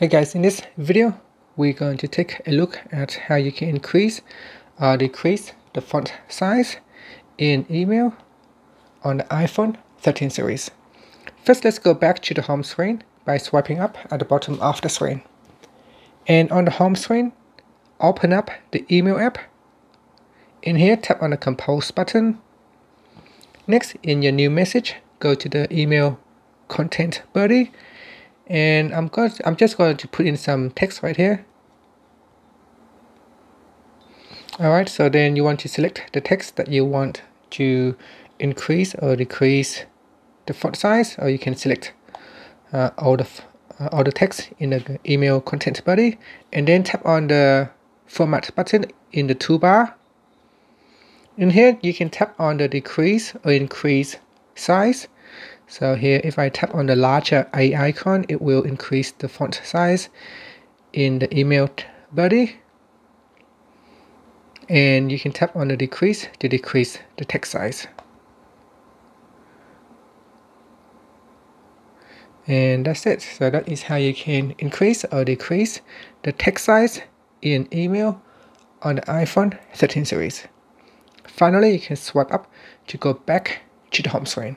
Hey guys, in this video we're going to take a look at how you can increase or decrease the font size in email on the iPhone 13 series. First, let's go back to the home screen by swiping up at the bottom of the screen. And on the home screen, open up the email app. In here, tap on the compose button. Next, in your new message, go to the email content body. And I'm just going to put in some text right here. Alright, so then you want to select the text that you want to increase or decrease the font size, or you can select all the text in the email content body, and then tap on the format button in the toolbar. In here, you can tap on the decrease or increase size. So here, if I tap on the larger A icon, it will increase the font size in the email body. And you can tap on the decrease to decrease the text size. And that's it. So that is how you can increase or decrease the text size in email on the iPhone 13 series. Finally, you can swipe up to go back to the home screen.